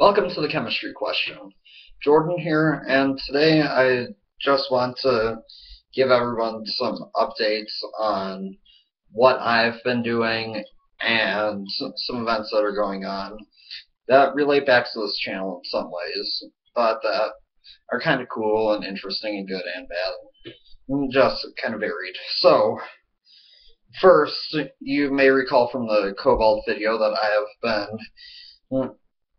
Welcome to the chemistry question. Jordan here, and today I just want to give everyone some updates on what I've been doing and some events that are going on that relate back to this channel in some ways, but that are kind of cool and interesting and good and bad, and just kind of varied. So, first, you may recall from the cobalt video that I have been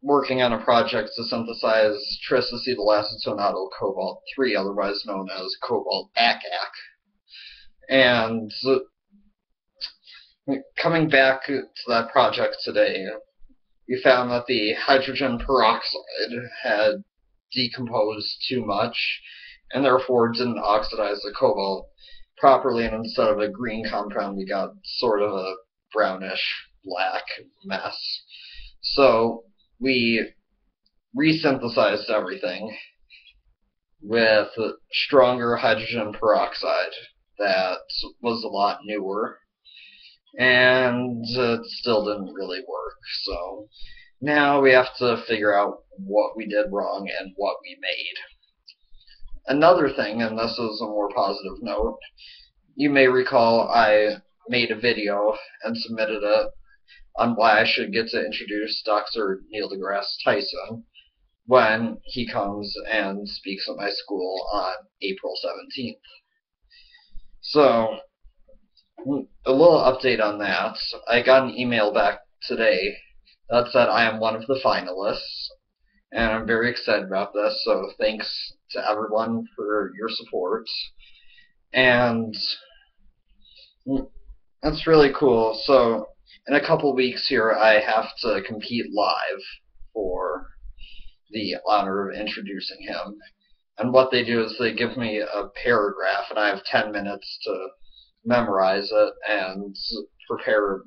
working on a project to synthesize tris(acetylacetonato) cobalt (III), otherwise known as cobalt ACAC. And coming back to that project today, we found that the hydrogen peroxide had decomposed too much and therefore didn't oxidize the cobalt properly, and instead of a green compound we got sort of a brownish black mess. So we resynthesized everything with stronger hydrogen peroxide that was a lot newer, and it still didn't really work. So now we have to figure out what we did wrong and what we made. Another thing, and this is a more positive note, you may recall I made a video and submitted it on why I should get to introduce Dr. Neil deGrasse Tyson when he comes and speaks at my school on April 17th. So, a little update on that. I got an email back today that said I am one of the finalists, and I'm very excited about this, so thanks to everyone for your support. And that's really cool. So, in a couple weeks here, I have to compete live for the honor of introducing him. And what they do is they give me a paragraph, and I have 10 minutes to memorize it and prepare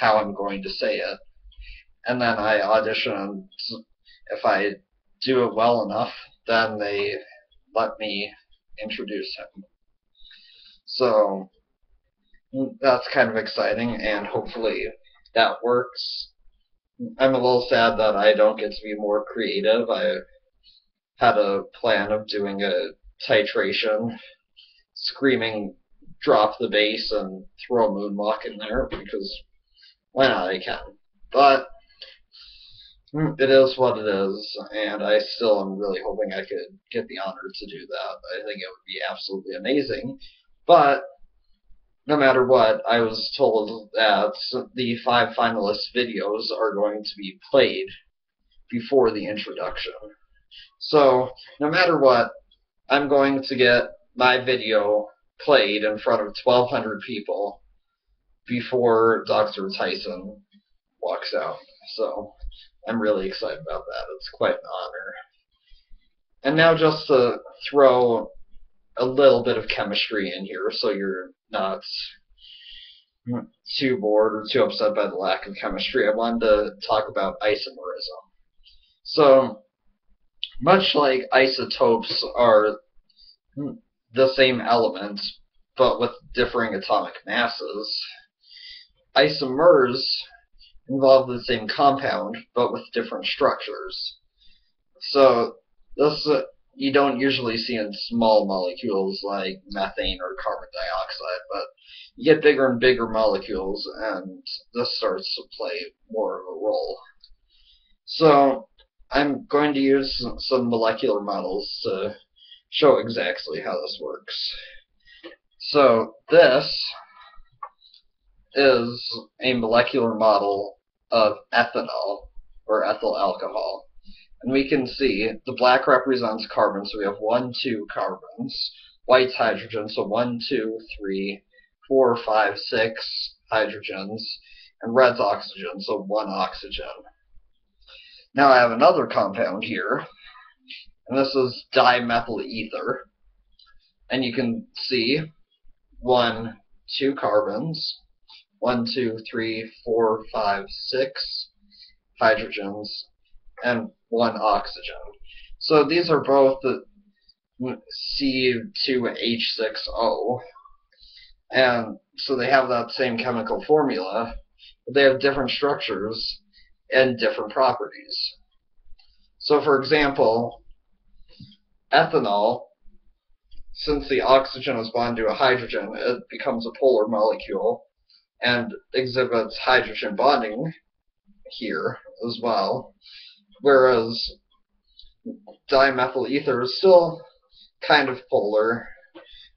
how I'm going to say it. And then I audition, and if I do it well enough, then they let me introduce him. So that's kind of exciting, and hopefully that works. I'm a little sad that I don't get to be more creative. I had a plan of doing a titration, screaming, drop the bass, and throw a moonwalk in there, because why not? I can. But it is what it is, and I still am really hoping I could get the honor to do that. I think it would be absolutely amazing. But no matter what, I was told that the 5 finalist videos are going to be played before the introduction. So, no matter what, I'm going to get my video played in front of 1,200 people before Dr. Tyson walks out. So, I'm really excited about that. It's quite an honor. And now just to throw a little bit of chemistry in here so you're not too bored or too upset by the lack of chemistry, I wanted to talk about isomerism. So, much like isotopes are the same element but with differing atomic masses, isomers involve the same compound but with different structures. So, this you don't usually see in small molecules like methane or carbon dioxide, but you get bigger and bigger molecules, and this starts to play more of a role. So I'm going to use some molecular models to show exactly how this works. So this is a molecular model of ethanol, or ethyl alcohol. And we can see the black represents carbon, so we have 1, 2 carbons. White's hydrogen, so 1, 2, 3, 4, 5, 6 hydrogens. And red's oxygen, so 1 oxygen. Now I have another compound here, and this is dimethyl ether. And you can see 1, 2 carbons, 1, 2, 3, 4, 5, 6 hydrogens, and 1 oxygen. So these are both the C2H6O, and so they have that same chemical formula, but they have different structures and different properties. So for example, ethanol, since the oxygen is bonded to a hydrogen, it becomes a polar molecule and exhibits hydrogen bonding here as well, whereas dimethyl ether is still kind of polar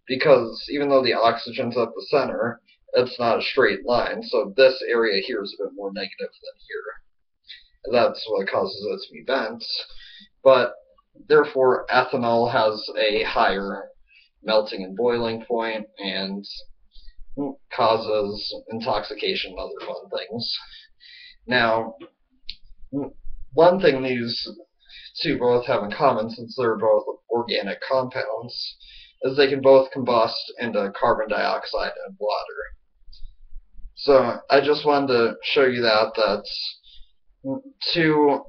because even though the oxygen's at the center, it's not a straight line, so this area here is a bit more negative than here. That's what causes it to be bent, but therefore ethanol has a higher melting and boiling point and causes intoxication and other fun things. Now, one thing these two both have in common, since they're both organic compounds, is they can both combust into carbon dioxide and water. So I just wanted to show you that two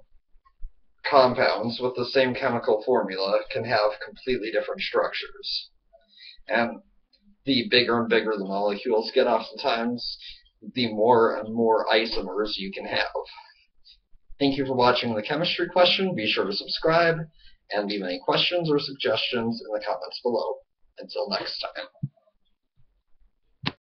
compounds with the same chemical formula can have completely different structures. And the bigger and bigger the molecules get, oftentimes, the more and more isomers you can have. Thank you for watching The Chemistry Question. Be sure to subscribe and leave any questions or suggestions in the comments below. Until next time.